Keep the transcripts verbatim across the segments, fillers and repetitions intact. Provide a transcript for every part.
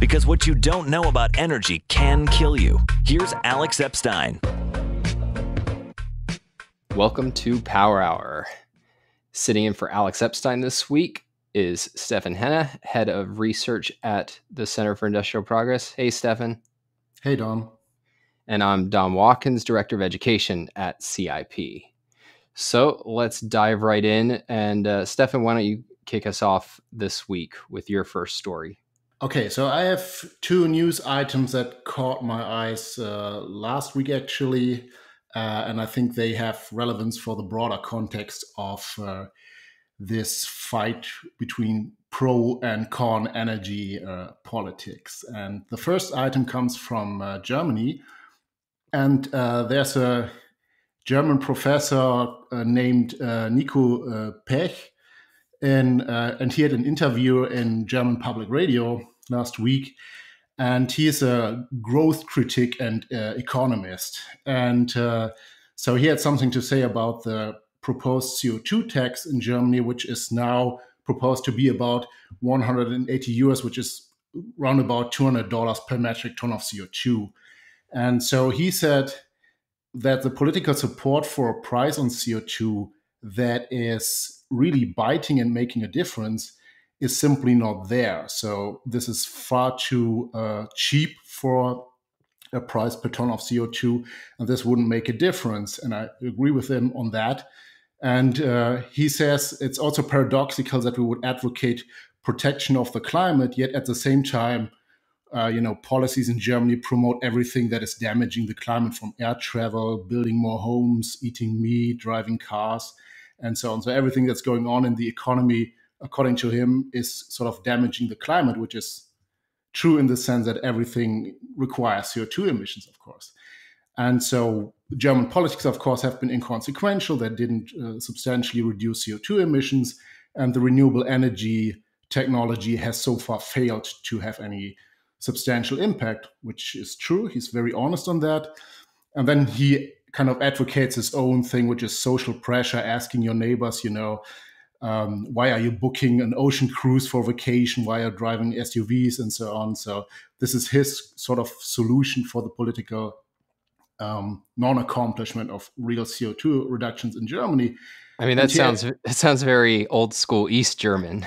Because what you don't know about energy can kill you. Here's Alex Epstein. Welcome to Power Hour. Sitting in for Alex Epstein this week is Steffen Henne, head of research at the Center for Industrial Progress. Hey, Steffen. Hey, Dom. And I'm Don Watkins, director of education at C I P. So let's dive right in. And uh, Steffen, why don't you kick us off this week with your first story? Okay, so I have two news items that caught my eyes uh, last week, actually. Uh, and I think they have relevance for the broader context of uh, this fight between pro and con energy uh, politics. And the first item comes from uh, Germany. And uh, there's a German professor uh, named uh, Nico uh, Pech. In, uh, and he had an interview in German public radio last week. And he is a growth critic and uh, economist. And uh, so he had something to say about the proposed C O two tax in Germany, which is now proposed to be about one hundred eighty euros, which is around about two hundred dollars per metric ton of C O two. And so he said that the political support for a price on C O two that is really biting and making a difference is simply not there. So this is far too uh, cheap for a price per ton of C O two, and this wouldn't make a difference. And I agree with him on that. And uh, he says it's also paradoxical that we would advocate protection of the climate, yet at the same time, uh, you know, policies in Germany promote everything that is damaging the climate, from air travel, building more homes, eating meat, driving cars, and so on. So everything that's going on in the economy, according to him, is sort of damaging the climate, which is true in the sense that everything requires C O two emissions, of course. And so German politics, of course, have been inconsequential. That didn't uh, substantially reduce C O two emissions. And the renewable energy technology has so far failed to have any substantial impact, which is true. He's very honest on that. And then he kind of advocates his own thing, which is social pressure, asking your neighbors, you know, Um, why are you booking an ocean cruise for vacation? Why are you driving S U Vs and so on? So this is his sort of solution for the political um, non-accomplishment of real C O two reductions in Germany. I mean, that and sounds yeah, that sounds very old school East German.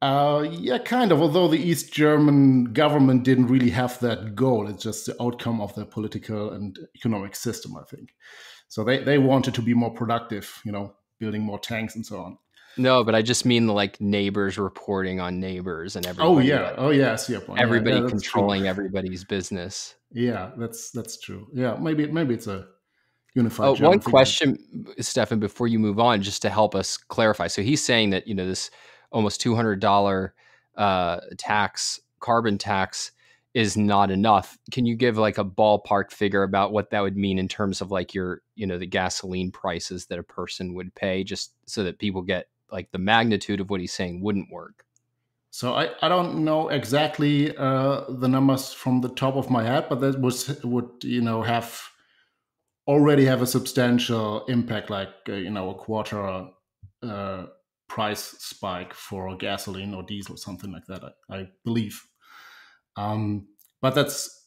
Uh, yeah, kind of. Although the East German government didn't really have that goal. It's just the outcome of their political and economic system, I think. So they, they wanted to be more productive, you know, building more tanks and so on. No, but I just mean like neighbors reporting on neighbors and everything. Oh yeah, oh yeah, I see your point. Everybody yeah, yeah, controlling true. everybody's business. Yeah, that's that's true. Yeah, maybe maybe it's a unified. Oh, one question, Steffen, before you move on, just to help us clarify. So he's saying that, you know, this almost two hundred dollar uh, tax, carbon tax, is not enough. Can you give like a ballpark figure about what that would mean in terms of like your, you know, the gasoline prices that a person would pay, just so that people get like the magnitude of what he's saying wouldn't work? So I, I don't know exactly uh, the numbers from the top of my head, but that was would, you know, have already have a substantial impact, like, uh, you know, a quarter uh, price spike for gasoline or diesel, something like that, I, I believe. Um, but that's,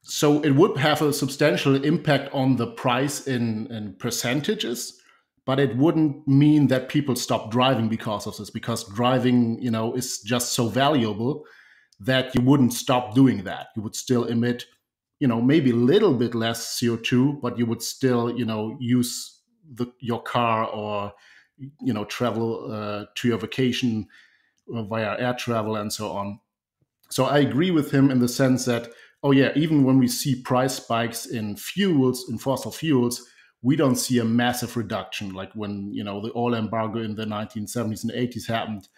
so it would have a substantial impact on the price in, in percentages. But it wouldn't mean that people stop driving because of this, because driving, you know, is just so valuable that you wouldn't stop doing that. You would still emit, you know, maybe a little bit less C O two, but you would still, you know, use the, your car or, you know, travel uh, to your vacation via air travel and so on. So I agree with him in the sense that, oh yeah, even when we see price spikes in fuels, in fossil fuels, we don't see a massive reduction, like when, you know, the oil embargo in the nineteen seventies and eighties happened.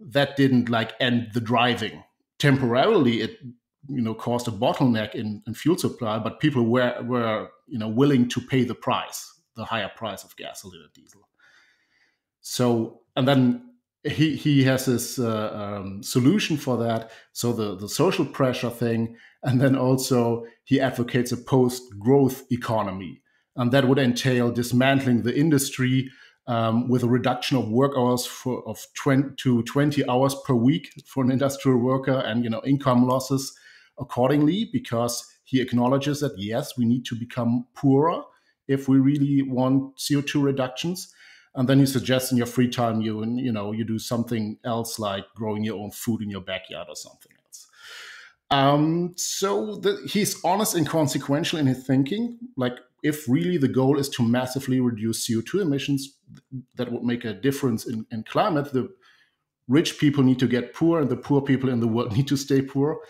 That didn't like end the driving. Temporarily, it, you know, caused a bottleneck in, in fuel supply, but people were were you know willing to pay the price, the higher price of gasoline and diesel. So, and then he he has his uh, um, solution for that. So the the social pressure thing, and then also he advocates a post-growth economy. And that would entail dismantling the industry, um, with a reduction of work hours for, of twenty to twenty hours per week for an industrial worker, and, you know, income losses accordingly, because he acknowledges that, yes, we need to become poorer if we really want C O two reductions. And then he suggests in your free time, you, you know, you do something else, like growing your own food in your backyard or something else. Um, so the, he's honest and consequential in his thinking. Like, if really the goal is to massively reduce C O two emissions, that would make a difference in, in climate. The rich people need to get poor, and the poor people in the world need to stay poor.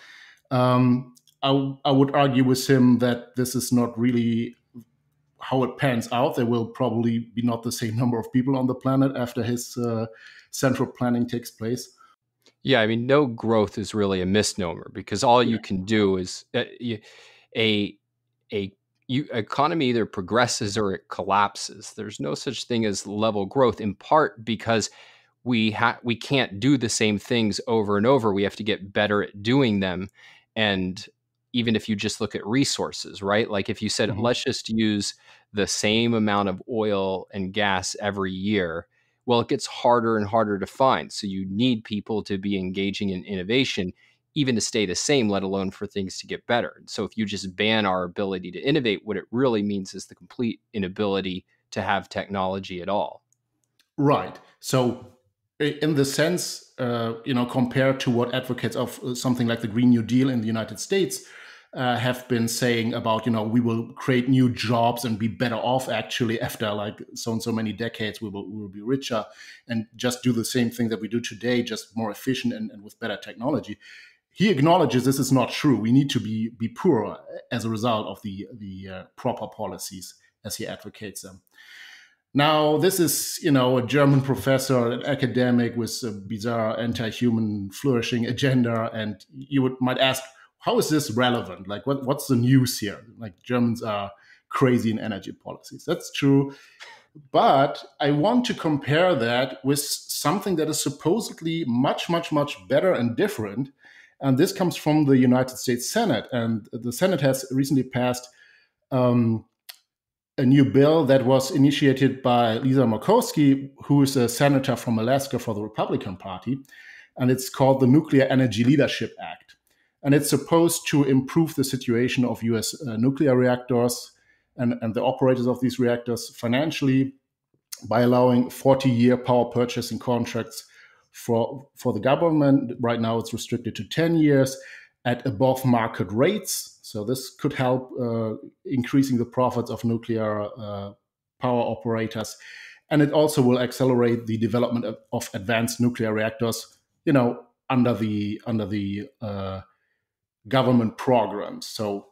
Um, I, I would argue with him that this is not really how it pans out. There will probably be not the same number of people on the planet after his uh, central planning takes place. Yeah, I mean, no growth is really a misnomer, because all yeah. you can do is uh, a a you, economy either progresses or it collapses. There's no such thing as level growth, in part because we ha we can't do the same things over and over. We have to get better at doing them. And even if you just look at resources, right? Like if you said, mm-hmm. let's just use the same amount of oil and gas every year, well, it gets harder and harder to find. So you need people to be engaging in innovation, even to stay the same, let alone for things to get better. So if you just ban our ability to innovate, what it really means is the complete inability to have technology at all. Right. So in the sense, uh, you know, compared to what advocates of something like the Green New Deal in the United States uh, have been saying about, you know, we will create new jobs and be better off actually after like so and so many decades, we will, we will be richer and just do the same thing that we do today, just more efficient and, and with better technology. He acknowledges this is not true. We need to be, be poorer as a result of the, the uh, proper policies as he advocates them. Now, this is, you know, a German professor, an academic with a bizarre anti-human flourishing agenda. And you would, might ask, how is this relevant? Like, what, what's the news here? Like, Germans are crazy in energy policies. That's true. But I want to compare that with something that is supposedly much, much, much better and different. And this comes from the United States Senate. And the Senate has recently passed um a new bill that was initiated by Lisa Murkowski, who is a senator from Alaska for the Republican Party. And it's called the Nuclear Energy Leadership Act. And it's supposed to improve the situation of U S uh, nuclear reactors and, and the operators of these reactors financially by allowing forty-year power purchasing contracts for, for the government. Right now, it's restricted to ten years at above market rates. So this could help uh, increasing the profits of nuclear uh, power operators. And it also will accelerate the development of, of advanced nuclear reactors, you know, under the, under the uh, government programs. So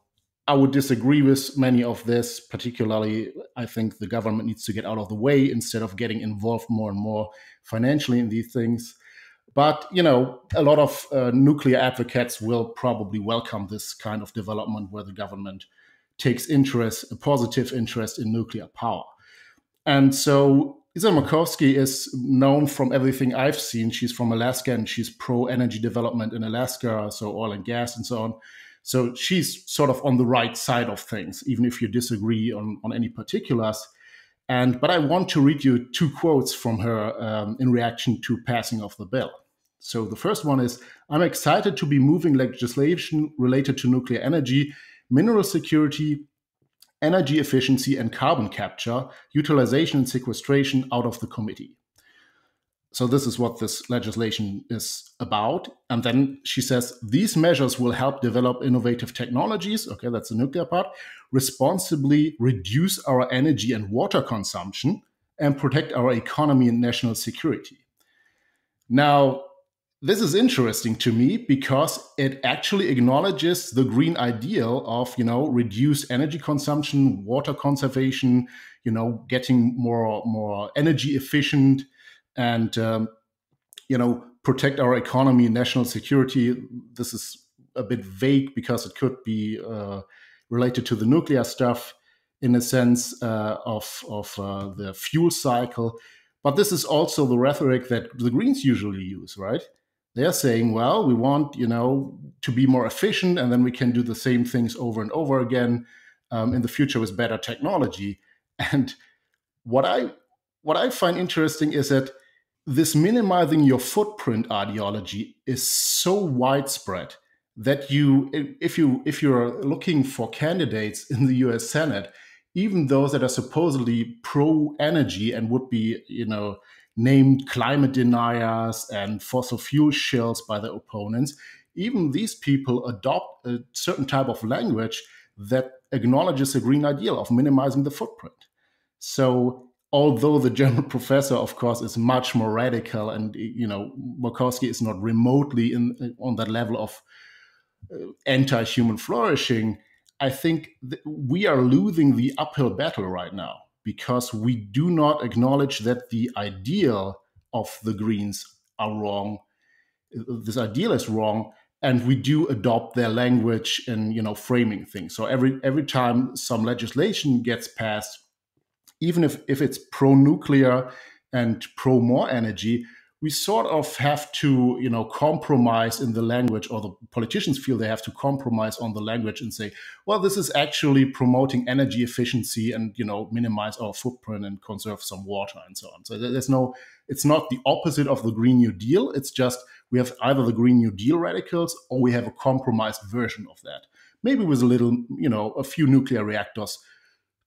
I would disagree with many of this, particularly I think the government needs to get out of the way instead of getting involved more and more financially in these things. But, you know, a lot of uh, nuclear advocates will probably welcome this kind of development where the government takes interest, a positive interest in nuclear power. And so Lisa Murkowski is known from everything I've seen. She's from Alaska and she's pro-energy development in Alaska, so oil and gas and so on. So she's sort of on the right side of things, even if you disagree on, on any particulars. And, but I want to read you two quotes from her um, in reaction to passing of the bill. So the first one is, "I'm excited to be moving legislation related to nuclear energy, mineral security, energy efficiency, and carbon capture, utilization and sequestration out of the committee." So this is what this legislation is about. And then she says, "These measures will help develop innovative technologies," okay, that's the nuclear part, "responsibly reduce our energy and water consumption and protect our economy and national security." Now, this is interesting to me because it actually acknowledges the green ideal of, you know, reduced energy consumption, water conservation, you know, getting more, more energy efficient, and, um, you know, protect our economy and national security. This is a bit vague because it could be uh, related to the nuclear stuff in a sense uh, of, of uh, the fuel cycle. But this is also the rhetoric that the Greens usually use, right? They're saying, well, we want, you know, to be more efficient, and then we can do the same things over and over again um, in the future with better technology. And what I... what I find interesting is that this minimizing your footprint ideology is so widespread that you, if you, if you're looking for candidates in the U S Senate, even those that are supposedly pro-energy and would be, you know, named climate deniers and fossil fuel shills by their opponents, even these people adopt a certain type of language that acknowledges the green ideal of minimizing the footprint. So although the German professor, of course, is much more radical, and, you know, Murkowski is not remotely in, on that level of uh, anti-human flourishing, I think that we are losing the uphill battle right now because we do not acknowledge that the ideal of the Greens are wrong. This ideal is wrong, and we do adopt their language and, you know, framing things. So every every time some legislation gets passed, even if, if it's pro-nuclear and pro-more energy, we sort of have to, you know, compromise in the language, or the politicians feel they have to compromise on the language and say, well, this is actually promoting energy efficiency and, you know, minimize our footprint and conserve some water and so on. So there's no, it's not the opposite of the Green New Deal. It's just we have either the Green New Deal radicals or we have a compromised version of that. Maybe with a little, you know, a few nuclear reactors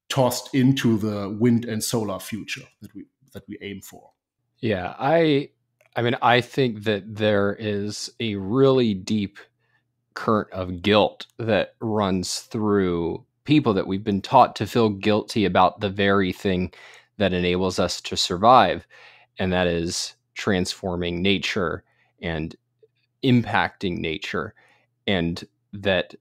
tossed into the wind and solar future that we that we aim for. Yeah, I I mean, I think that there is a really deep current of guilt that runs through people, that we've been taught to feel guilty about the very thing that enables us to survive, and that is transforming nature and impacting nature. And that,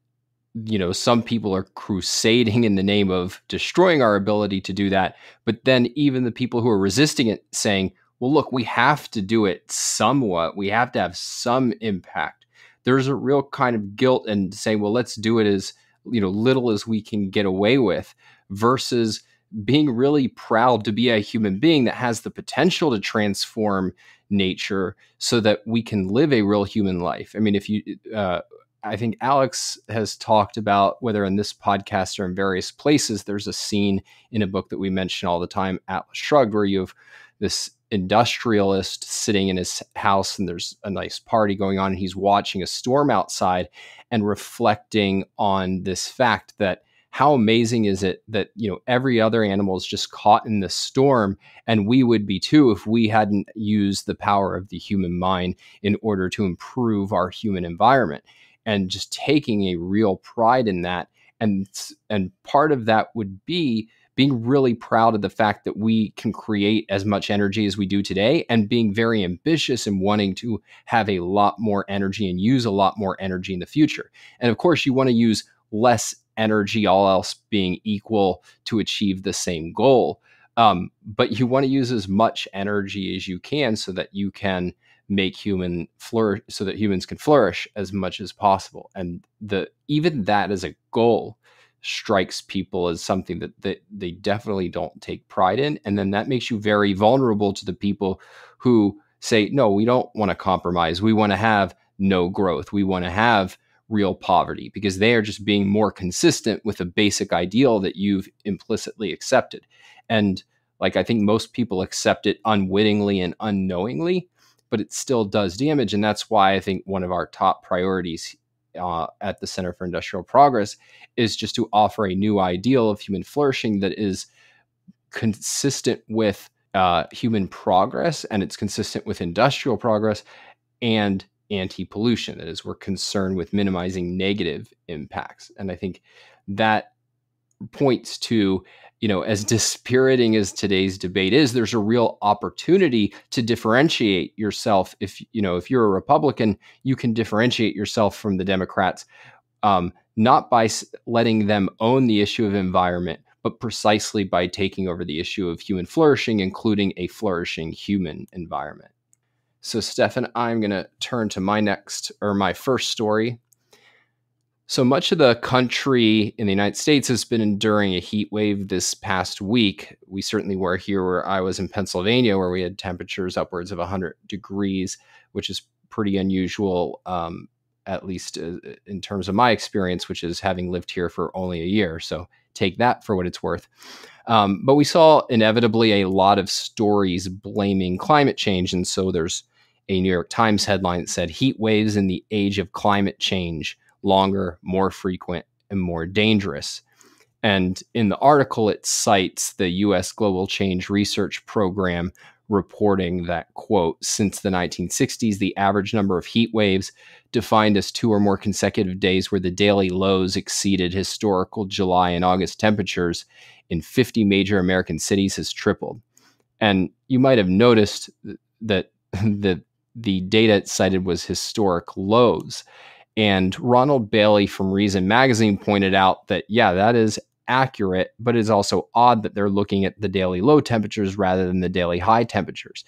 you know, some people are crusading in the name of destroying our ability to do that. But then even the people who are resisting it saying, well, look, we have to do it somewhat. We have to have some impact. There's a real kind of guilt and saying, well, let's do it as, you know, little as we can get away with, versus being really proud to be a human being that has the potential to transform nature so that we can live a real human life. I mean, if you, uh, I think Alex has talked about, whether in this podcast or in various places, there's a scene in a book that we mention all the time, Atlas Shrugged, where you have this industrialist sitting in his house and there's a nice party going on, and he's watching a storm outside and reflecting on this fact that how amazing is it that, you know, every other animal is just caught in the storm, and we would be too if we hadn't used the power of the human mind in order to improve our human environment. And just taking a real pride in that. And, and part of that would be being really proud of the fact that we can create as much energy as we do today, and being very ambitious and wanting to have a lot more energy and use a lot more energy in the future. And of course, you want to use less energy, all else being equal, to achieve the same goal. Um, but you want to use as much energy as you can so that you can make human flourish, so that humans can flourish as much as possible. And the even that as a goal strikes people as something that, that they definitely don't take pride in. And then that makes you very vulnerable to the people who say, no, we don't want to compromise. We want to have no growth. We want to have real poverty, because they are just being more consistent with a basic ideal that you've implicitly accepted. And like, I think most people accept it unwittingly and unknowingly, but it still does damage. And that's why I think one of our top priorities uh, at the Center for Industrial Progress is just to offer a new ideal of human flourishing that is consistent with uh, human progress, and it's consistent with industrial progress and anti-pollution. That is, we're concerned with minimizing negative impacts. And I think that points to, you know, as dispiriting as today's debate is, there's a real opportunity to differentiate yourself. If, you know, if you're a Republican, you can differentiate yourself from the Democrats, um, not by letting them own the issue of environment, but precisely by taking over the issue of human flourishing, including a flourishing human environment. So, Steffen, I'm going to turn to my next or my first story. So much of the country in the United States has been enduring a heat wave this past week. We certainly were here where I was in Pennsylvania, where we had temperatures upwards of one hundred degrees, which is pretty unusual um, at least uh, in terms of my experience, which is having lived here for only a year. So take that for what it's worth. Um, but we saw inevitably a lot of stories blaming climate change. And so there's a New York Times headline that said heat waves in the age of climate change, longer, more frequent, and more dangerous. And in the article, it cites the U S Global Change Research Program reporting that, quote, since the nineteen sixties, the average number of heat waves defined as two or more consecutive days where the daily lows exceeded historical July and August temperatures in fifty major American cities has tripled. And you might have noticed that the, the data it cited was historic lows. And Ronald Bailey from Reason Magazine pointed out that, yeah, that is accurate, but it's also odd that they're looking at the daily low temperatures rather than the daily high temperatures.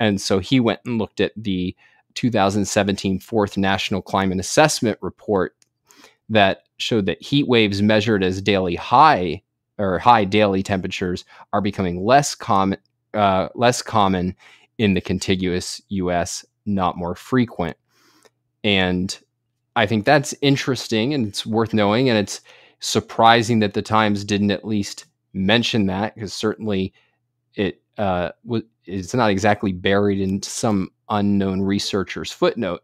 And so he went and looked at the two thousand seventeen fourth National Climate Assessment report that showed that heat waves measured as daily high or high daily temperatures are becoming less common, uh, less common in the contiguous U S, not more frequent. And I think that's interesting, and it's worth knowing, and it's surprising that the Times didn't at least mention that, because certainly it uh, it's not exactly buried in some unknown researcher's footnote.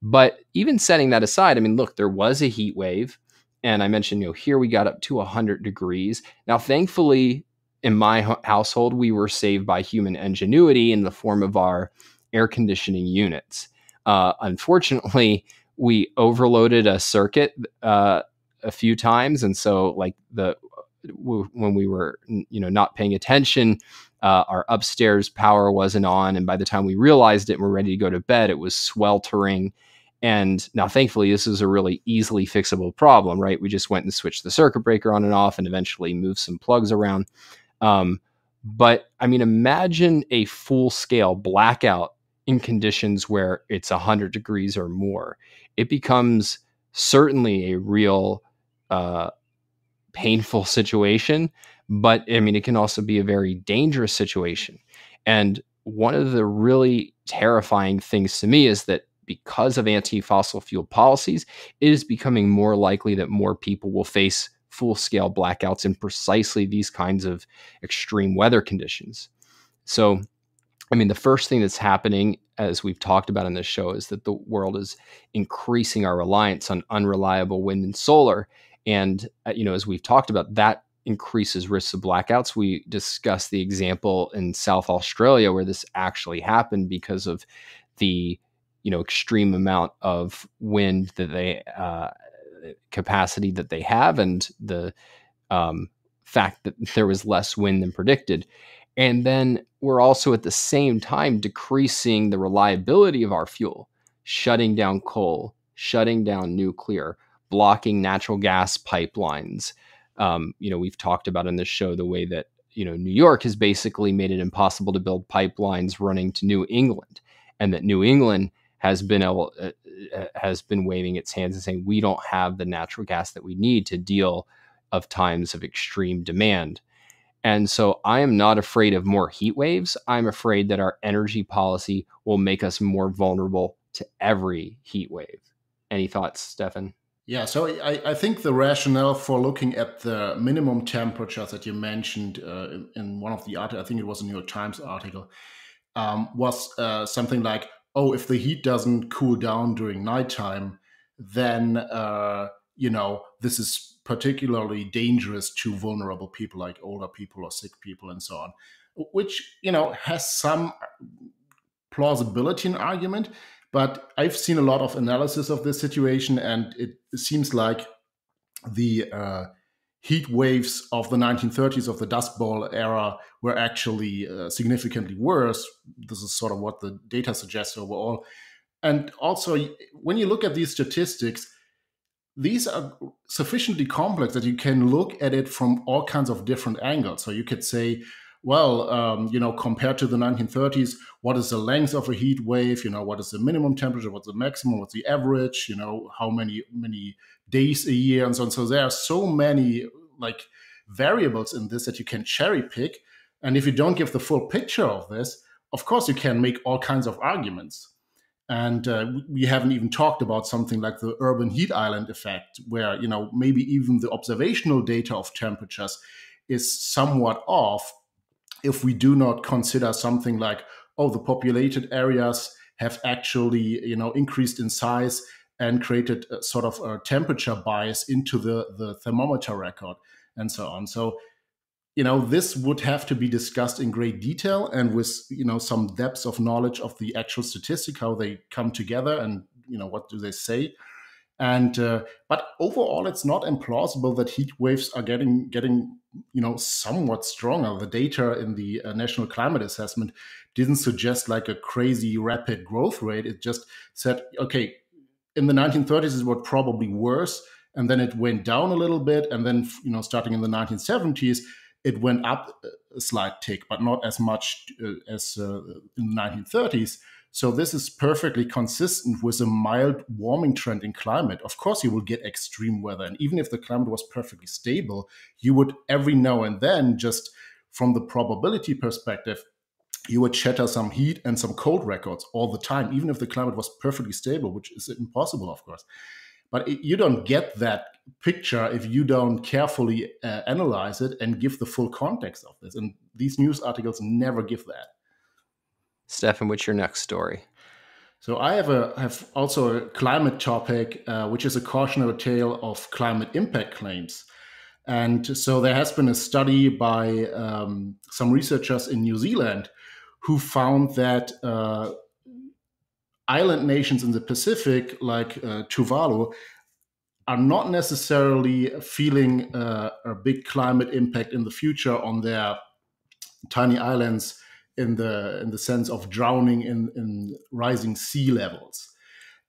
But even setting that aside, I mean, look, there was a heat wave, and I mentioned, you know, here we got up to one hundred degrees. Now, thankfully, in my ho- household, we were saved by human ingenuity in the form of our air conditioning units. Uh, unfortunately, we overloaded a circuit uh, a few times. And so like the, w- when we were, you know, not paying attention, uh, our upstairs power wasn't on. And by the time we realized it and we're ready to go to bed, it was sweltering. And now thankfully this is a really easily fixable problem, right? We just went and switched the circuit breaker on and off and eventually moved some plugs around. Um, but I mean, imagine a full scale blackout in conditions where it's one hundred degrees or more. It becomes certainly a real uh, painful situation, but I mean, it can also be a very dangerous situation. And one of the really terrifying things to me is that because of anti-fossil fuel policies, it is becoming more likely that more people will face full-scale blackouts in precisely these kinds of extreme weather conditions. So, I mean, the first thing that's happening, as we've talked about in this show, is that the world is increasing our reliance on unreliable wind and solar. And, uh, you know, as we've talked about, that increases risks of blackouts. We discussed the example in South Australia where this actually happened because of the, you know, extreme amount of wind that they, uh, capacity that they have and the um, fact that there was less wind than predicted. And then we're also at the same time decreasing the reliability of our fuel, shutting down coal, shutting down nuclear, blocking natural gas pipelines. Um, you know, we've talked about in this show the way that, you know, New York has basically made it impossible to build pipelines running to New England, and that New England has been able, uh, has been waving its hands and saying, we don't have the natural gas that we need to deal with times of extreme demand. And so I am not afraid of more heat waves. I'm afraid that our energy policy will make us more vulnerable to every heat wave. Any thoughts, Steffen? Yeah, so I, I think the rationale for looking at the minimum temperature that you mentioned uh, in, in one of the articles, I think it was a New York Times article, um, was uh, something like, oh, if the heat doesn't cool down during nighttime, then, uh, you know, this is particularly dangerous to vulnerable people like older people or sick people and so on, which, you know, has some plausibility in argument. But I've seen a lot of analysis of this situation, and it seems like the uh, heat waves of the nineteen thirties, of the Dust Bowl era, were actually uh, significantly worse. This is sort of what the data suggests overall. And also, when you look at these statistics, these are sufficiently complex that you can look at it from all kinds of different angles. So you could say, well, um, you know, compared to the nineteen thirties, what is the length of a heat wave? You know, what is the minimum temperature? What's the maximum? What's the average? You know, how many many days a year and so on. So there are so many like variables in this that you can cherry pick. And if you don't give the full picture of this, of course, you can make all kinds of arguments. And uh, we haven't even talked about something like the urban heat island effect, where, you know, maybe even the observational data of temperatures is somewhat off if we do not consider something like, oh, the populated areas have actually, you know, increased in size and created a sort of a temperature bias into the, the thermometer record and so on. So, you know, this would have to be discussed in great detail and with, you know, some depths of knowledge of the actual statistics, how they come together and, you know, what do they say. And uh, but overall, it's not implausible that heat waves are getting getting, you know, somewhat stronger. The data in the uh, National Climate Assessment didn't suggest like a crazy rapid growth rate. It just said, okay, in the nineteen thirties, it was probably worse. And then it went down a little bit. And then, you know, starting in the nineteen seventies, it went up a slight tick, but not as much uh, as uh, in the nineteen thirties. So this is perfectly consistent with a mild warming trend in climate. Of course, you will get extreme weather. And even if the climate was perfectly stable, you would every now and then, just from the probability perspective, you would shatter some heat and some cold records all the time, even if the climate was perfectly stable, which is impossible, of course. But it, you don't get that picture if you don't carefully uh, analyze it and give the full context of this. And these news articles never give that. Steffen, what's your next story? So I have a have also a climate topic, uh, which is a cautionary tale of climate impact claims. And so there has been a study by um, some researchers in New Zealand who found that uh, island nations in the Pacific, like uh, Tuvalu, are not necessarily feeling uh, a big climate impact in the future on their tiny islands, in the in the sense of drowning in, in rising sea levels.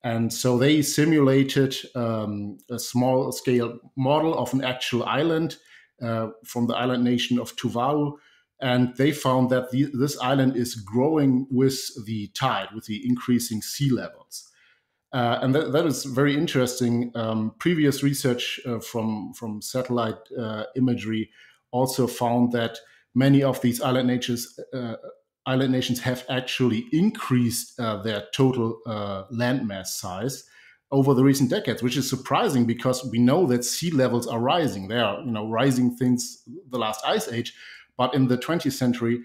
And so they simulated um, a small scale model of an actual island uh, from the island nation of Tuvalu. And they found that the, this island is growing with the tide, with the increasing sea levels. Uh, and that, that is very interesting. Um, previous research uh, from, from satellite uh, imagery also found that many of these island nations, uh, island nations have actually increased uh, their total uh, landmass size over the recent decades, which is surprising because we know that sea levels are rising. They are, you know, rising since the last ice age, but in the twentieth century,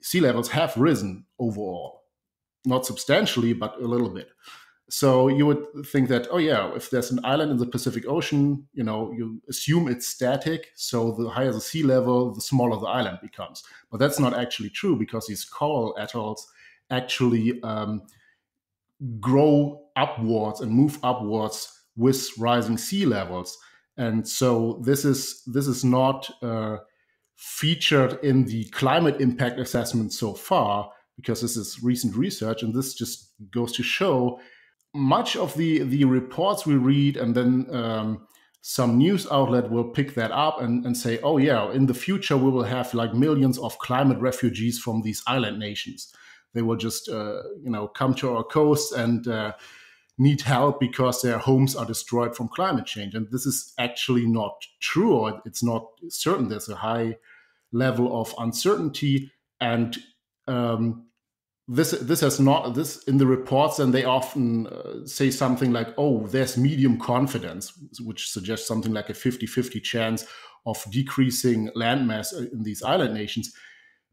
sea levels have risen overall, not substantially, but a little bit. So you would think that, oh yeah, if there's an island in the Pacific Ocean, you know, you assume it's static. So the higher the sea level, the smaller the island becomes. But that's not actually true because these coral atolls actually um, grow upwards and move upwards with rising sea levels. And so this is this is not uh, featured in the climate impact assessment so far because this is recent research, and this just goes to show. Much of the, the reports we read, and then um, some news outlet will pick that up and, and say, oh yeah, in the future, we will have like millions of climate refugees from these island nations. They will just, uh, you know, come to our coast and uh, need help because their homes are destroyed from climate change. And this is actually not true, or it's not certain. There's a high level of uncertainty, and um This this has not this in the reports, and they often uh, say something like, "Oh, there's medium confidence," which suggests something like a fifty fifty chance of decreasing landmass in these island nations.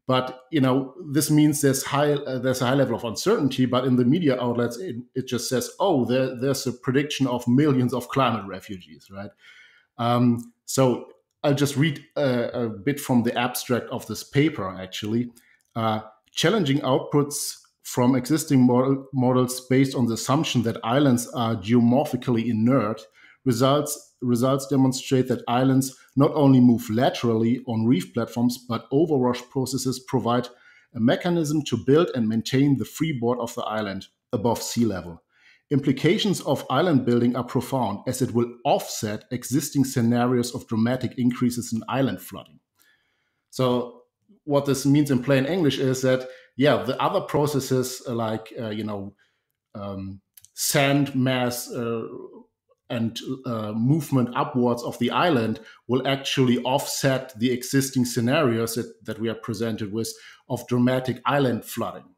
But you know, this means there's high uh, there's a high level of uncertainty. But in the media outlets, it, it just says, "Oh, there, there's a prediction of millions of climate refugees." Right. Um, so I'll just read a, a bit from the abstract of this paper, actually. Uh, Challenging outputs from existing model models based on the assumption that islands are geomorphically inert, results, results demonstrate that islands not only move laterally on reef platforms, but overwash processes provide a mechanism to build and maintain the freeboard of the island above sea level. Implications of island building are profound, as it will offset existing scenarios of dramatic increases in island flooding. So what this means in plain English is that, yeah, the other processes like, uh, you know, um, sand mass uh, and uh, movement upwards of the island will actually offset the existing scenarios that, that we are presented with of dramatic island flooding.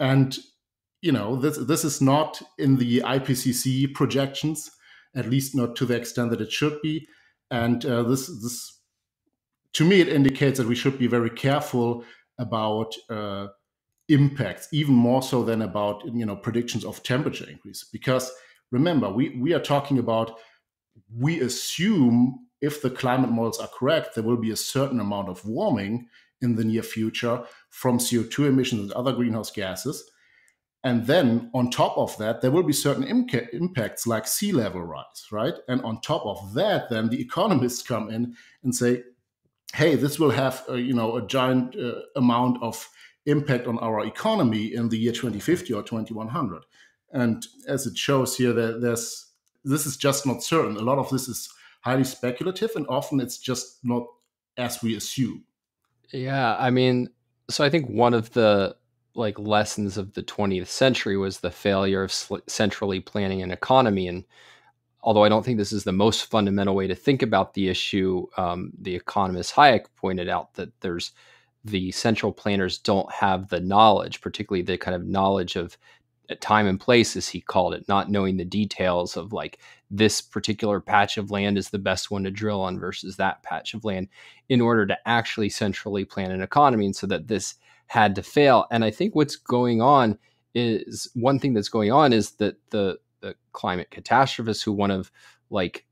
And you know, this this is not in the I P C C projections, at least not to the extent that it should be. And uh, this, this, to me, it indicates that we should be very careful about uh, impacts, even more so than about, you know, predictions of temperature increase. Because remember, we, we are talking about, we assume if the climate models are correct, there will be a certain amount of warming in the near future from C O two emissions and other greenhouse gases. And then on top of that, there will be certain imca- impacts like sea level rise, right? And on top of that, then the economists come in and say, hey, this will have uh, you know, a giant uh, amount of impact on our economy in the year twenty fifty or twenty one hundred. And as it shows here, there, there's this is just not certain. A lot of this is highly speculative, and often it's just not as we assume. Yeah, I mean, so I think one of the like lessons of the twentieth century was the failure of sl- centrally planning an economy. And although I don't think this is the most fundamental way to think about the issue, um, the economist Hayek pointed out that there's the central planners don't have the knowledge, particularly the kind of knowledge of time and place, as he called it, not knowing the details of like this particular patch of land is the best one to drill on versus that patch of land in order to actually centrally plan an economy. And so that this had to fail. And I think what's going on is one thing that's going on is that the, the climate catastrophists who want to like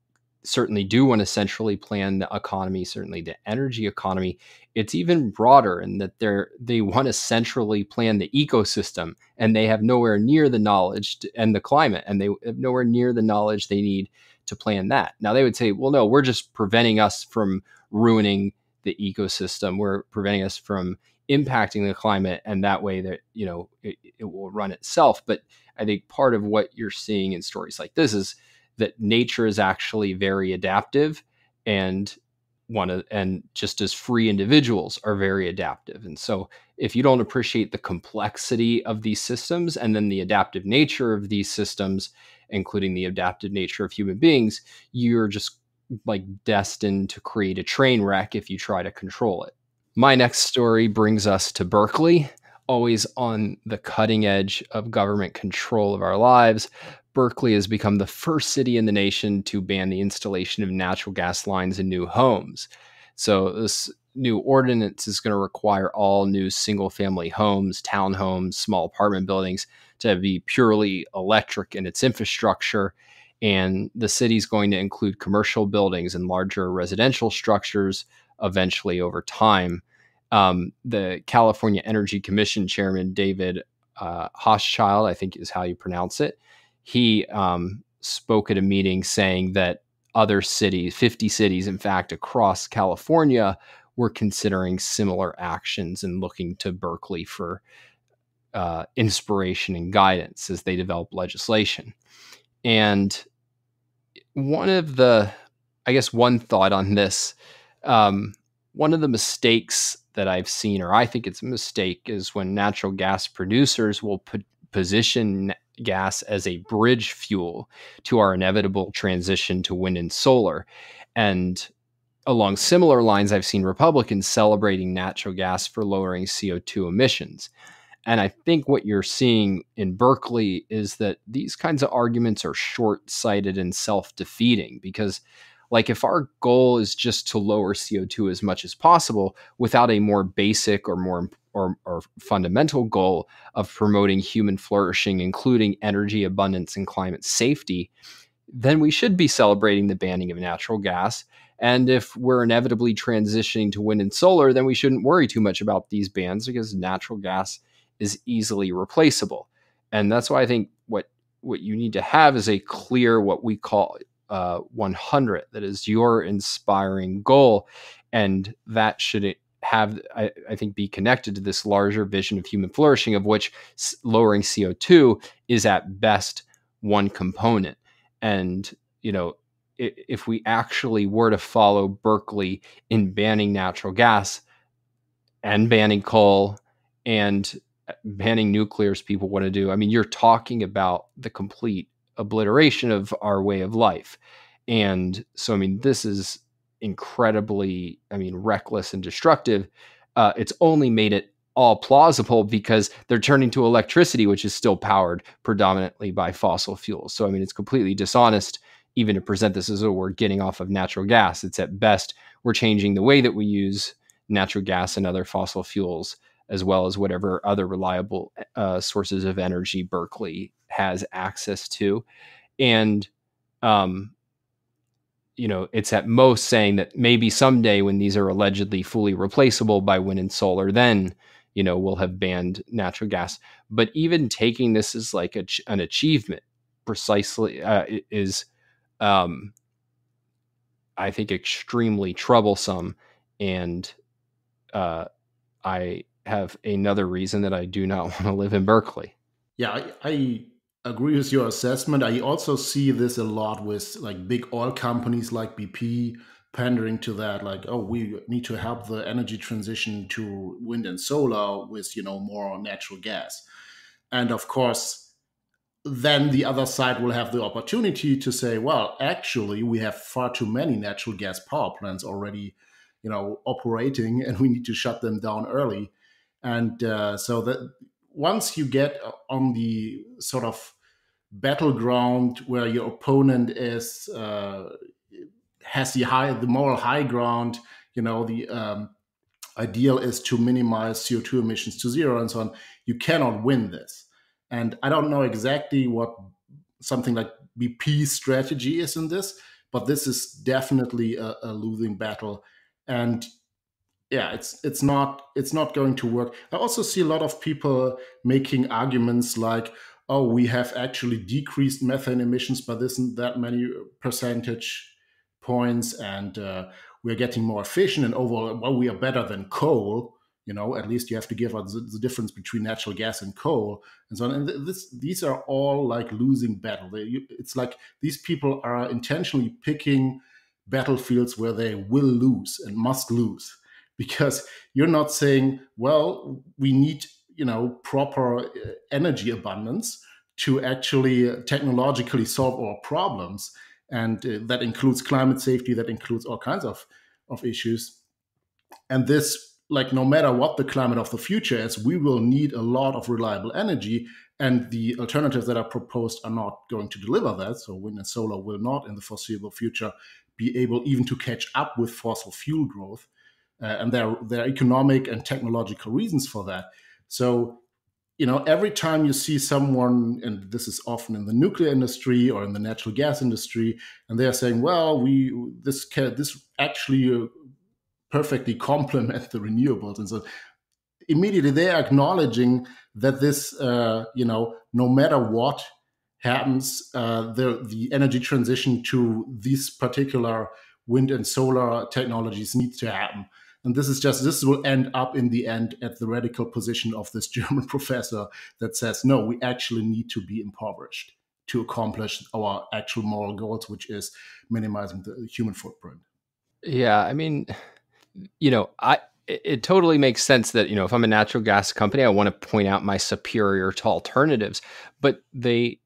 certainly do want to centrally plan the economy, certainly the energy economy. It's even broader in that they're, they want to centrally plan the ecosystem, and they have nowhere near the knowledge to, and the climate, and they have nowhere near the knowledge they need to plan that. Now they would say, well, no, we're just preventing us from ruining the ecosystem. We're preventing us from impacting the climate, and that way that, you know, it, it will run itself. But I think part of what you're seeing in stories like this is that nature is actually very adaptive, and one of, and just as free individuals are very adaptive. And so if you don't appreciate the complexity of these systems and then the adaptive nature of these systems, including the adaptive nature of human beings, you're just like destined to create a train wreck if you try to control it. My next story brings us to Berkeley, always on the cutting edge of government control of our lives. Berkeley has become the first city in the nation to ban the installation of natural gas lines in new homes. So this new ordinance is going to require all new single-family homes, townhomes, small apartment buildings to be purely electric in its infrastructure. And the city is going to include commercial buildings and larger residential structures eventually over time. Um, the California Energy Commission Chairman David uh, Hochschild, I think is how you pronounce it, he um, spoke at a meeting saying that other cities, fifty cities, in fact, across California, were considering similar actions and looking to Berkeley for uh, inspiration and guidance as they develop legislation. And one of the, I guess, one thought on this. Um, one of the mistakes that I've seen, or I think it's a mistake, is when natural gas producers will po- position gas as a bridge fuel to our inevitable transition to wind and solar. And along similar lines, I've seen Republicans celebrating natural gas for lowering C O two emissions. And I think what you're seeing in Berkeley is that these kinds of arguments are short-sighted and self-defeating, because like if our goal is just to lower C O two as much as possible without a more basic or more or, or fundamental goal of promoting human flourishing, including energy abundance and climate safety, then we should be celebrating the banning of natural gas. And if we're inevitably transitioning to wind and solar, then we shouldn't worry too much about these bans because natural gas is easily replaceable. And that's why I think what, what you need to have is a clear, what we call Uh, one hundred, that is your inspiring goal. And that should have, I, I think, be connected to this larger vision of human flourishing, of which lowering C O two is at best one component. And, you know, if, if we actually were to follow Berkeley in banning natural gas and banning coal and banning nuclear as people want to do, I mean, you're talking about the complete obliteration of our way of life. And so, I mean, this is incredibly, I mean, reckless and destructive. Uh, it's only made it all plausible because they're turning to electricity, which is still powered predominantly by fossil fuels. So, I mean, it's completely dishonest even to present this as though we're getting off of natural gas. It's at best, we're changing the way that we use natural gas and other fossil fuels, as well as whatever other reliable uh, sources of energy Berkeley has access to. And, um, you know, it's at most saying that maybe someday when these are allegedly fully replaceable by wind and solar, then, you know, we'll have banned natural gas. But even taking this as like a, an achievement precisely uh, is, um, I think, extremely troublesome. And uh, I have another reason that I do not want to live in Berkeley. Yeah, I, I agree with your assessment. I also see this a lot with like big oil companies like B P pandering to that, like, oh, we need to help the energy transition to wind and solar with, you know, more natural gas. And of course, then the other side will have the opportunity to say, well, actually, we have far too many natural gas power plants already, you know, operating, and we need to shut them down early. And uh, so that once you get on the sort of battleground where your opponent is uh, has the high, the moral high ground, you know, the um, ideal is to minimize C O two emissions to zero and so on. You cannot win this. And I don't know exactly what something like B P's strategy is in this, but this is definitely a, a losing battle. And yeah, it's it's not it's not going to work. I also see a lot of people making arguments like, oh, we have actually decreased methane emissions by this and that many percentage points, and uh, we're getting more efficient, and overall, well, we are better than coal. You know, at least you have to give us the, the difference between natural gas and coal, and so on. And this, these are all like losing battle. They, it's like these people are intentionally picking battlefields where they will lose and must lose, because you're not saying, well, we need, you know, proper energy abundance to actually technologically solve our problems. And uh, that includes climate safety, that includes all kinds of, of issues. And this, like, no matter what the climate of the future is, we will need a lot of reliable energy, and the alternatives that are proposed are not going to deliver that. So wind and solar will not in the foreseeable future be able even to catch up with fossil fuel growth. Uh, and there, there are economic and technological reasons for that. So, you know, every time you see someone, and this is often in the nuclear industry or in the natural gas industry, and they're saying, well, we this can, this actually perfectly complements the renewables. And so immediately they are acknowledging that this, uh, you know, no matter what happens, uh, the, the energy transition to these particular wind and solar technologies needs to happen. And this is just, this will end up in the end at the radical position of this German professor that says, no, we actually need to be impoverished to accomplish our actual moral goals, which is minimizing the human footprint. Yeah, I mean, you know, I it, it totally makes sense that, you know, if I'm a natural gas company, I want to point out my superior to alternatives, but they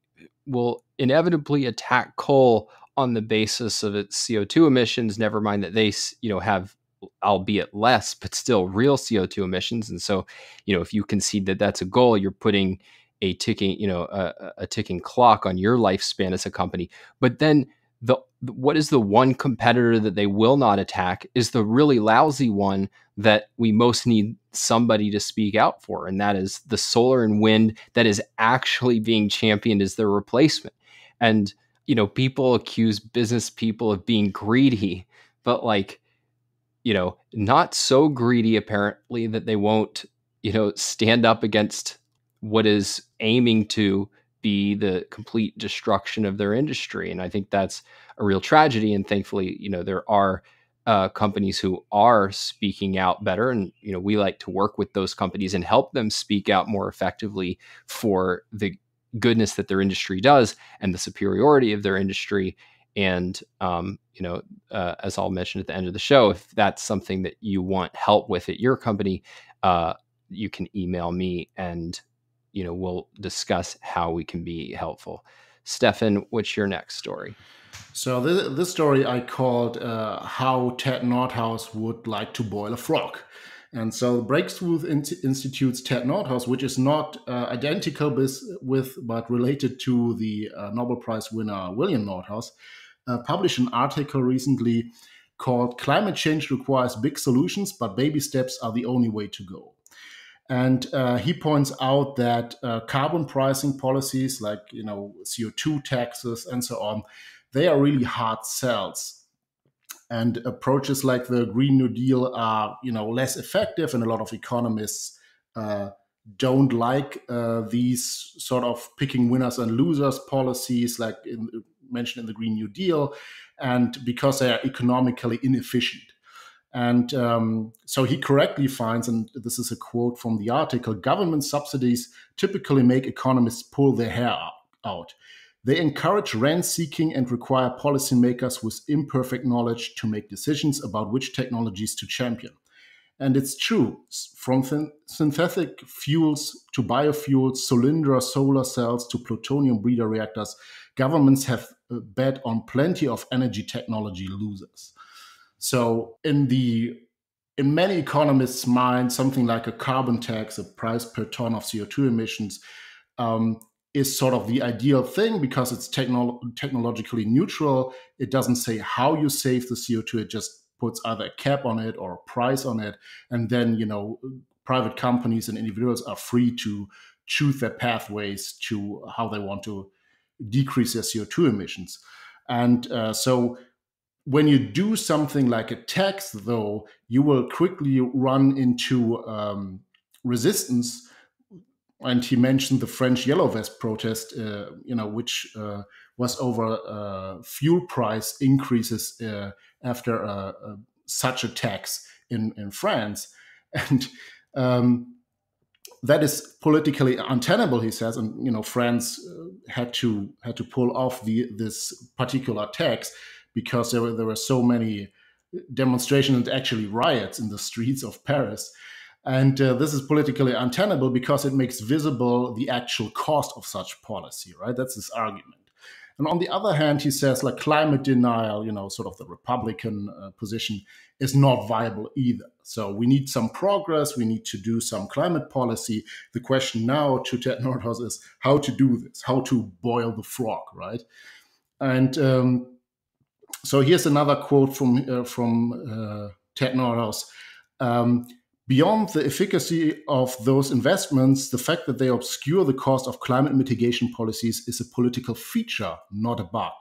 will inevitably attack coal on the basis of its C O two emissions, never mind that they, you know, have, albeit less, but still real C O two emissions. And so, you know, if you concede that that's a goal, you're putting a ticking, you know, a, a ticking clock on your lifespan as a company. But then the, what is the one competitor that they will not attack is the really lousy one that we most need somebody to speak out for. And that is the solar and wind that is actually being championed as their replacement. And, you know, people accuse business people of being greedy, but like, you know, not so greedy apparently that they won't, you know, stand up against what is aiming to be the complete destruction of their industry. And I think that's a real tragedy. And thankfully, you know, there are uh, companies who are speaking out better. And, you know, we like to work with those companies and help them speak out more effectively for the goodness that their industry does and the superiority of their industry. And, um, you know, uh, as I'll mention at the end of the show, if that's something that you want help with at your company, uh, you can email me and, you know, we'll discuss how we can be helpful. Steffen, what's your next story? So this, this story I called uh, How Ted Nordhaus Would Like to Boil a Frog. And so Breakthrough Institute's Ted Nordhaus, which is not uh, identical with, but related to the uh, Nobel Prize winner William Nordhaus, uh, published an article recently called Climate Change Requires Big Solutions, but Baby Steps Are the Only Way to Go. And uh, he points out that uh, carbon pricing policies like, you know, C O two taxes and so on, they are really hard sells. And approaches like the Green New Deal are, you know, less effective, and a lot of economists uh, don't like uh, these sort of picking winners and losers policies, like in, mentioned in the Green New Deal, and because they are economically inefficient. And um, so he correctly finds, and this is a quote from the article: "Government subsidies typically make economists pull their hair out. They encourage rent-seeking and require policymakers with imperfect knowledge to make decisions about which technologies to champion." And it's true, from th synthetic fuels to biofuels, Solyndra solar cells to plutonium breeder reactors, governments have bet on plenty of energy technology losers. So in, the, in many economists' minds, something like a carbon tax, a price per ton of C O two emissions, um, is sort of the ideal thing because it's technolo technologically neutral. It doesn't say how you save the C O two. It just puts either a cap on it or a price on it. And then, you know, private companies and individuals are free to choose their pathways to how they want to decrease their C O two emissions. And uh, so when you do something like a tax, though, you will quickly run into um, resistance. And he mentioned the French Yellow Vest protest, uh, you know, which uh, was over uh, fuel price increases uh, after uh, uh, such a tax in, in France. And um, that is politically untenable, he says. And, you know, France uh, had to had to pull off the, this particular tax because there were, there were so many demonstrations and actually riots in the streets of Paris. And uh, this is politically untenable because it makes visible the actual cost of such policy, right? That's his argument. And on the other hand, he says, like, climate denial, you know, sort of the Republican uh, position, is not viable either. So we need some progress. We need to do some climate policy. The question now to Ted Nordhaus is how to do this, how to boil the frog, right? And um, so here's another quote from, uh, from uh, Ted Nordhaus. Um, Beyond the efficacy of those investments, the fact that they obscure the cost of climate mitigation policies is a political feature, not a bug.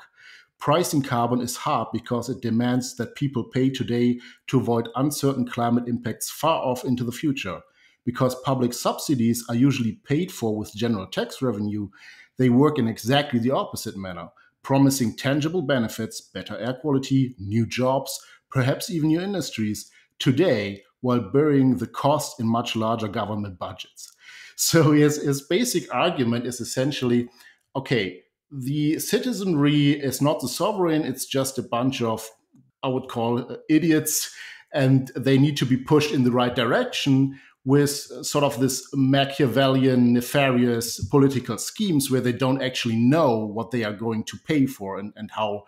Pricing carbon is hard because it demands that people pay today to avoid uncertain climate impacts far off into the future. Because public subsidies are usually paid for with general tax revenue, they work in exactly the opposite manner, promising tangible benefits, better air quality, new jobs, perhaps even new industries, today, while burying the cost in much larger government budgets. So his, his basic argument is essentially, okay, the citizenry is not the sovereign, it's just a bunch of, I would call, idiots, and they need to be pushed in the right direction with sort of this Machiavellian, nefarious political schemes where they don't actually know what they are going to pay for and, and how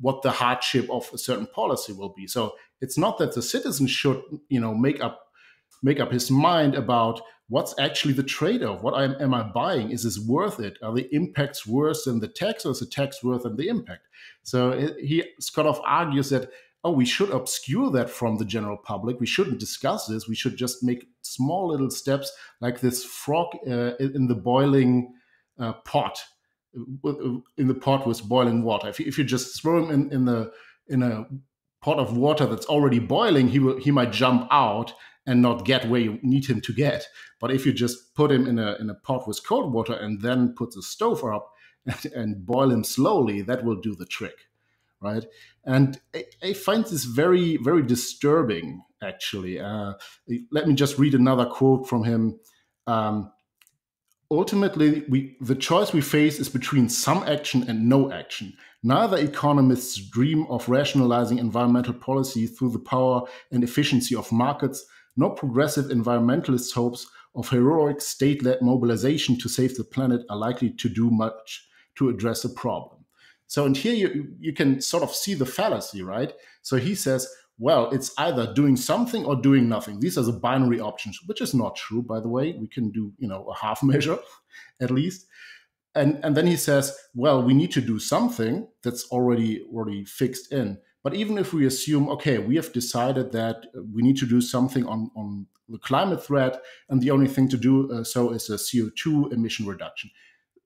what the hardship of a certain policy will be. So it's not that the citizen should, you know, make up make up his mind about what's actually the trade-off. What am, am I buying? Is this worth it? Are the impacts worse than the tax, or is the tax worse than the impact? So it, he sort of argues that, oh, we should obscure that from the general public. We shouldn't discuss this. We should just make small little steps like this frog uh, in the boiling uh, pot. in the pot with boiling water. If you, if you just throw him in, in, the, in a pot of water that's already boiling, he, will, he might jump out and not get where you need him to get. But if you just put him in a, in a pot with cold water and then put the stove up and, and boil him slowly, that will do the trick, right? And I, I find this very, very disturbing, actually. Uh, let me just read another quote from him. Um, Ultimately, we, the choice we face is between some action and no action. Neither economists dream of rationalizing environmental policy through the power and efficiency of markets, nor progressive environmentalists' hopes of heroic state-led mobilization to save the planet are likely to do much to address the problem. So, and here you, you can sort of see the fallacy, right? So he says, well, it's either doing something or doing nothing. These are the binary options, which is not true, by the way. We can do, you know, a half measure at least. And, and then he says, well, we need to do something that's already already fixed in. But even if we assume, okay, we have decided that we need to do something on, on the climate threat, and the only thing to do uh, so is a C O two emission reduction.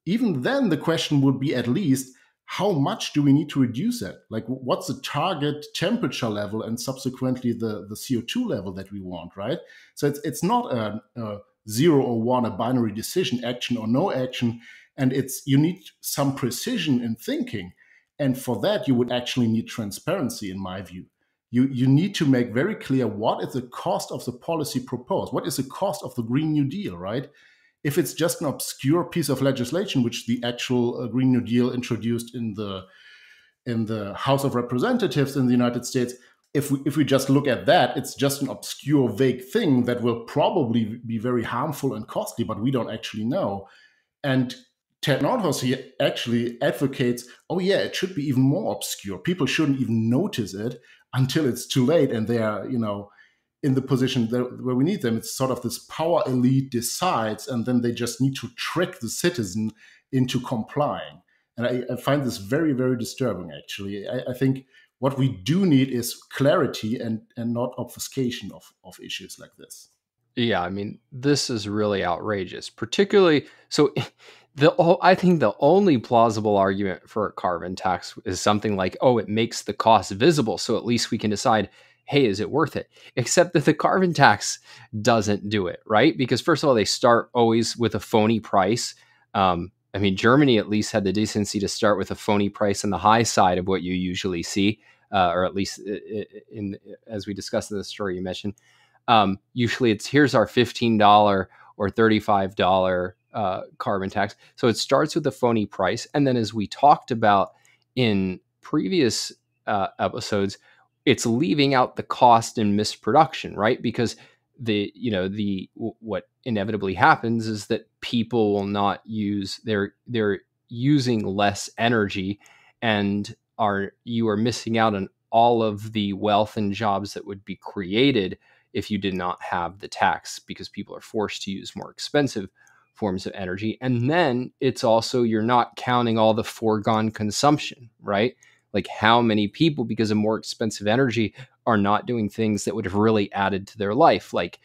Even then, the question would be at least, how much do we need to reduce it? Like, what's the target temperature level and subsequently the, the C O two level that we want, right? So it's, it's not a, a zero or one, a binary decision, action or no action. And it's, you need some precision in thinking. And for that, you would actually need transparency, in my view. You, you need to make very clear what is the cost of the policy proposed. What is the cost of the Green New Deal, right? If it's just an obscure piece of legislation, which the actual Green New Deal introduced in the in the House of Representatives in the United States, if we, if we just look at that, it's just an obscure, vague thing that will probably be very harmful and costly, but we don't actually know. And Ted Nordhaus, he actually advocates, oh yeah, it should be even more obscure. People shouldn't even notice it until it's too late and they are, you know, in the position that, where we need them. It's sort of this power elite decides, and then they just need to trick the citizen into complying. And I, I find this very, very disturbing, actually. I, I think what we do need is clarity and, and not obfuscation of, of issues like this. Yeah, I mean, this is really outrageous, particularly so... The, oh, I think the only plausible argument for a carbon tax is something like, oh, it makes the cost visible, so at least we can decide, hey, is it worth it? Except that the carbon tax doesn't do it, right? Because first of all, they start always with a phony price. Um, I mean, Germany at least had the decency to start with a phony price on the high side of what you usually see, uh, or at least in, in as we discussed in the story you mentioned. Um, usually it's here's our fifteen dollars or thirty-five dollars Uh, carbon tax. So it starts with a phony price. And then as we talked about in previous uh, episodes, it's leaving out the cost and misproduction, right? Because the, you know, the, what inevitably happens is that people will not use their, they're using less energy and are, you are missing out on all of the wealth and jobs that would be created if you did not have the tax, because people are forced to use more expensive forms of energy. And then it's also, you're not counting all the foregone consumption, right? Like how many people, because of more expensive energy, are not doing things that would have really added to their life, like,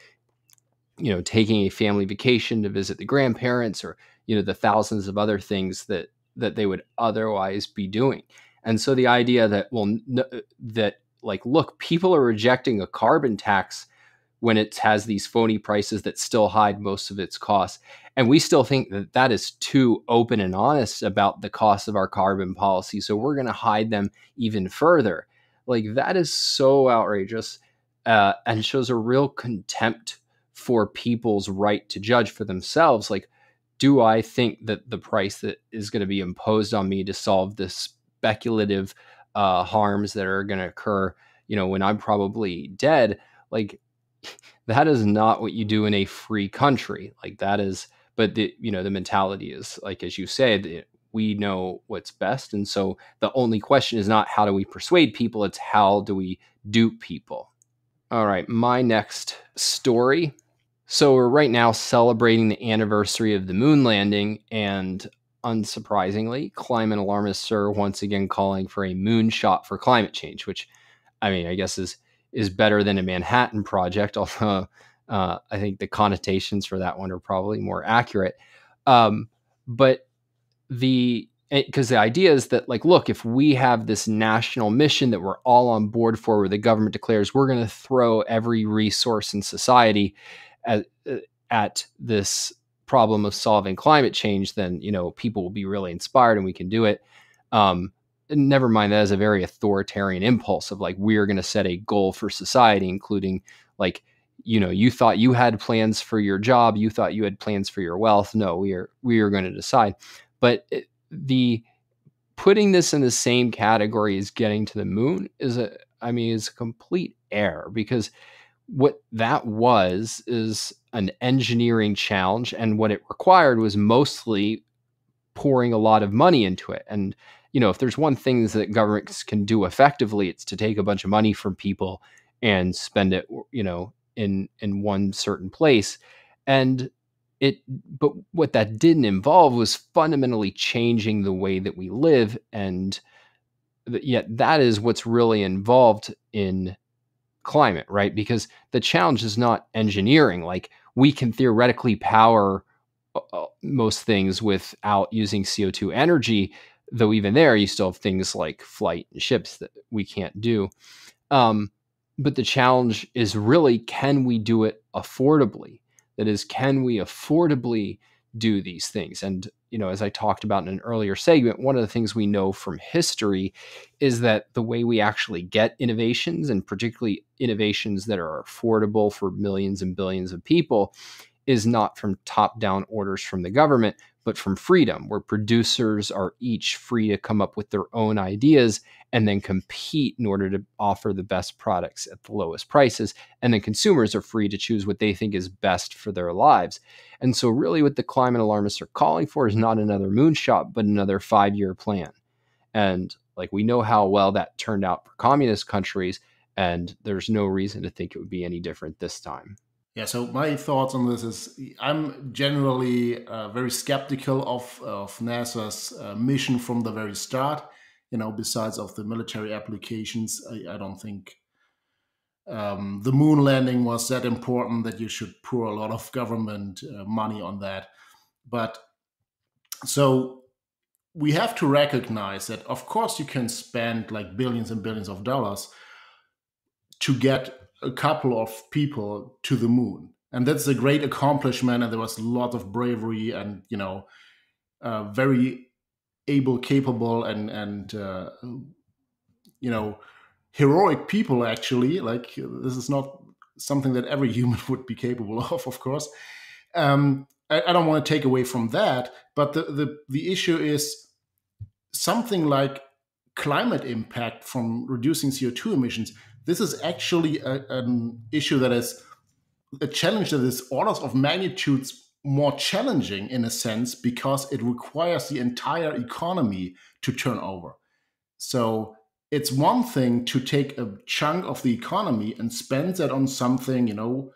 you know, taking a family vacation to visit the grandparents, or, you know, the thousands of other things that, that they would otherwise be doing. And so the idea that, well, no, that like, look, people are rejecting a carbon tax when it has these phony prices that still hide most of its costs. And we still think that that is too open and honest about the cost of our carbon policy. So we're going to hide them even further. Like, that is so outrageous uh, and shows a real contempt for people's right to judge for themselves. Like, do I think that the price that is going to be imposed on me to solve the speculative uh, harms that are going to occur, you know, when I'm probably dead, like, that is not what you do in a free country. Like that is, but the, you know, the mentality is like, as you said, we know what's best. And so the only question is not how do we persuade people? It's how do we dupe people? All right. My next story. So we're right now celebrating the anniversary of the moon landing, and unsurprisingly, climate alarmists are once again calling for a moonshot for climate change, which I mean, I guess is, is better than a Manhattan Project, although uh, I think the connotations for that one are probably more accurate. Um, but the, because the idea is that, like, look, if we have this national mission that we're all on board for, where the government declares we're going to throw every resource in society at, at this problem of solving climate change, then, you know, people will be really inspired and we can do it. Um, Never mind, that is a very authoritarian impulse of like, we're going to set a goal for society, including like, you know, you thought you had plans for your job. You thought you had plans for your wealth. No, we are, we are going to decide. But the putting this in the same category as getting to the moon is a, I mean, is a complete error, because what that was is an engineering challenge. And what it required was mostly pouring a lot of money into it. And you know, if there's one thing that governments can do effectively, it's to take a bunch of money from people and spend it, you know, in in one certain place. And it, but what that didn't involve was fundamentally changing the way that we live. And yet that is what's really involved in climate, right? Because the challenge is not engineering. Like, we can theoretically power most things without using C O two energy, though even there you still have things like flight and ships that we can't do. Um, but the challenge is really, can we do it affordably? That is, can we affordably do these things? And, you know, as I talked about in an earlier segment, one of the things we know from history is that the way we actually get innovations, and particularly innovations that are affordable for millions and billions of people, is not from top-down orders from the government, but from freedom, where producers are each free to come up with their own ideas and then compete in order to offer the best products at the lowest prices. And then consumers are free to choose what they think is best for their lives. And so really what the climate alarmists are calling for is not another moonshot, but another five-year plan. And like, we know how well that turned out for communist countries, and there's no reason to think it would be any different this time. Yeah, so my thoughts on this is I'm generally uh, very skeptical of, of NASA's uh, mission from the very start. You know, besides of the military applications, I, I don't think um, the moon landing was that important that you should pour a lot of government uh, money on that. But so we have to recognize that, of course, you can spend like billions and billions of dollars to get a couple of people to the moon, and that's a great accomplishment, and there was a lot of bravery and, you know, uh, very able, capable, and and uh, you know, heroic people, actually. Like, this is not something that every human would be capable of, of course. um, I, I don't want to take away from that, but the, the the issue is something like climate impact from reducing C O two emissions. This is actually a, an issue that is a challenge that is orders of magnitudes more challenging, in a sense, because it requires the entire economy to turn over. So it's one thing to take a chunk of the economy and spend that on something, you know,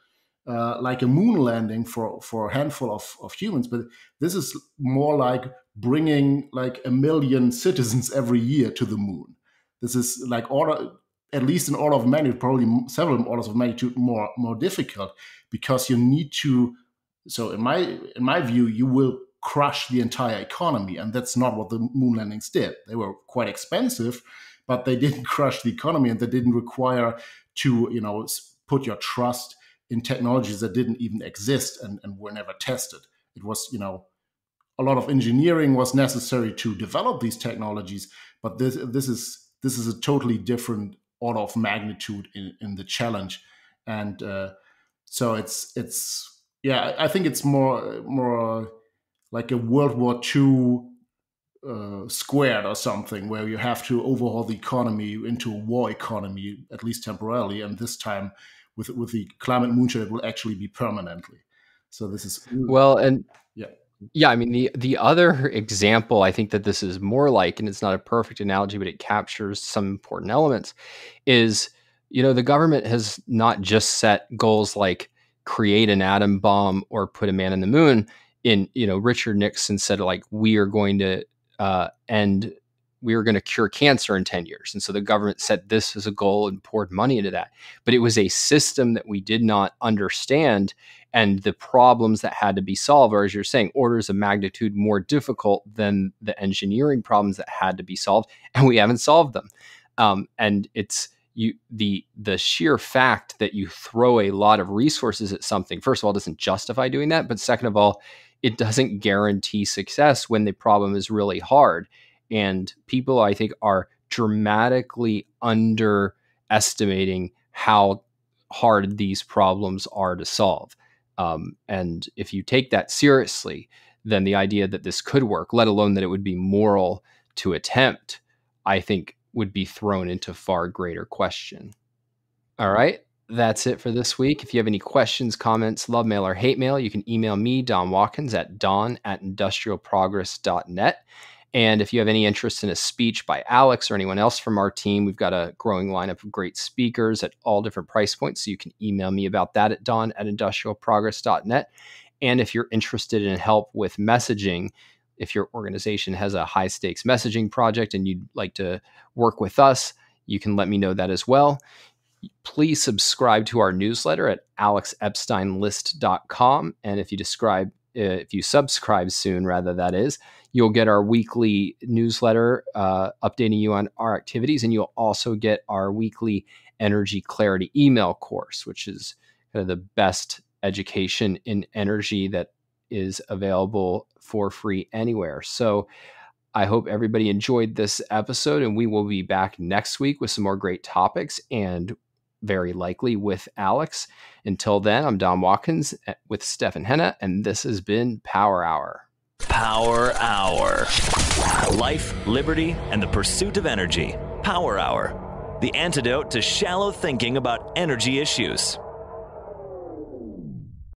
uh, like a moon landing for, for a handful of, of humans. But this is more like bringing like a million citizens every year to the moon. This is like order... at least an order of magnitude, probably several orders of magnitude more more difficult, because you need to. So in my in my view, you will crush the entire economy, and that's not what the moon landings did. They were quite expensive, but they didn't crush the economy, and they didn't require to, you know, put your trust in technologies that didn't even exist and, and were never tested. It was, you know, a lot of engineering was necessary to develop these technologies, but this this is this is a totally different order of magnitude in, in the challenge. And uh, so it's, it's, yeah, I think it's more, more like a World War Two uh, squared or something, where you have to overhaul the economy into a war economy, at least temporarily. And this time with, with the climate moonshot, it will actually be permanently. So this is, well, and yeah. Yeah, I mean, the, the other example I think that this is more like, and it's not a perfect analogy, but it captures some important elements, is, you know, the government has not just set goals like create an atom bomb or put a man in the moon. In, you know, Richard Nixon said, like, we are going to uh, end, we are going to cure cancer in ten years. And so the government set this as a goal and poured money into that. But it was a system that we did not understand. And the problems that had to be solved are, as you're saying, orders of magnitude more difficult than the engineering problems that had to be solved, and we haven't solved them. Um, and it's you the the sheer fact that you throw a lot of resources at something, first of all, doesn't justify doing that, but second of all, it doesn't guarantee success when the problem is really hard. And people, I think, are dramatically underestimating how hard these problems are to solve. Um, and if you take that seriously, then the idea that this could work, let alone that it would be moral to attempt, I think would be thrown into far greater question. All right. That's it for this week. If you have any questions, comments, love mail, or hate mail, you can email me, Don Watkins, at don at industrial progress dot net. And if you have any interest in a speech by Alex or anyone else from our team, we've got a growing lineup of great speakers at all different price points. So you can email me about that at don at industrial progress dot net. And if you're interested in help with messaging, if your organization has a high stakes messaging project and you'd like to work with us, you can let me know that as well. Please subscribe to our newsletter at alex epstein list dot com. And if you describe If you subscribe soon, rather, that is, you'll get our weekly newsletter uh, updating you on our activities. And you'll also get our weekly energy clarity email course, which is kind of the best education in energy that is available for free anywhere. So I hope everybody enjoyed this episode, and we will be back next week with some more great topics and very likely with Alex. Until then, I'm Don Watkins with Steffen Henne, and this has been Power Hour. Power Hour. Life, liberty, and the pursuit of energy. Power Hour. The antidote to shallow thinking about energy issues.